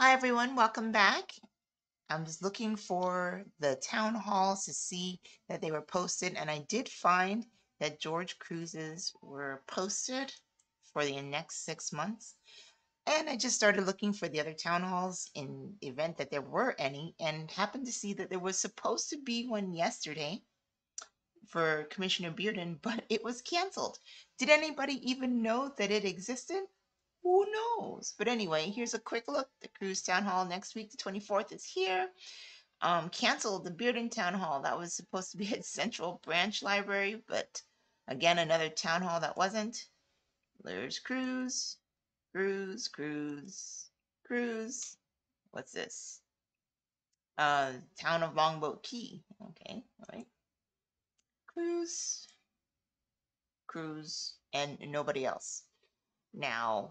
Hi everyone, welcome back. I'm just looking for the town halls to see that they were posted, and I did find that George Kruse's were posted for the next 6 months. And I just started looking for the other town halls in the event that there were any, and happened to see that there was supposed to be one yesterday for Commissioner Bearden, but it was canceled. Did anybody even know that it existed? Who knows? But anyway, here's a quick look. The Kruse Town Hall next week, the 24th, is here. Canceled the Bearden Town Hall. That was supposed to be at Central Branch Library, but again, another town hall that wasn't. There's Kruse, Kruse, Kruse, Kruse. What's this? Town of Longboat Key. Okay, all right. Kruse, Kruse, and nobody else. Now,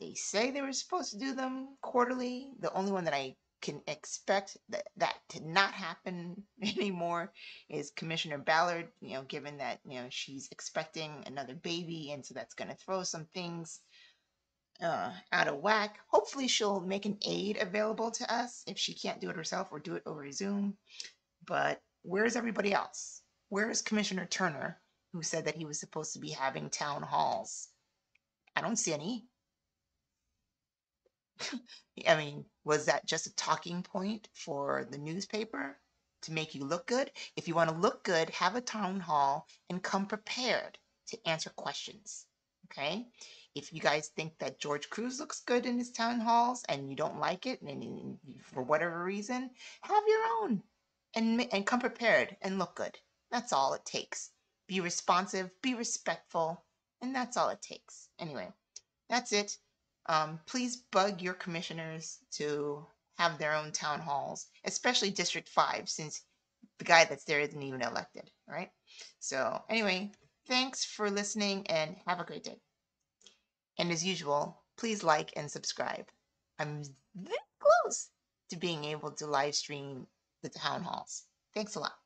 they say they were supposed to do them quarterly. The only one that I can expect that to not happen anymore is Commissioner Ballard, given that, she's expecting another baby, and so that's going to throw some things out of whack. Hopefully she'll make an aid available to us if she can't do it herself or do it over Zoom. But where's everybody else? Where's Commissioner Turner, who said that he was supposed to be having town halls? I don't see any. I mean, was that just a talking point for the newspaper to make you look good? If you want to look good, have a town hall and come prepared to answer questions, okay? If you guys think that George Kruse looks good in his town halls and you don't like it, and for whatever reason, have your own and come prepared and look good. That's all it takes. Be responsive, be respectful. And that's all it takes. Anyway, that's it. Please bug your commissioners to have their own town halls, especially District 5, since the guy that's there isn't even elected, all right? So anyway, thanks for listening and have a great day. And as usual, please like and subscribe. I'm this close to being able to live stream the town halls. Thanks a lot.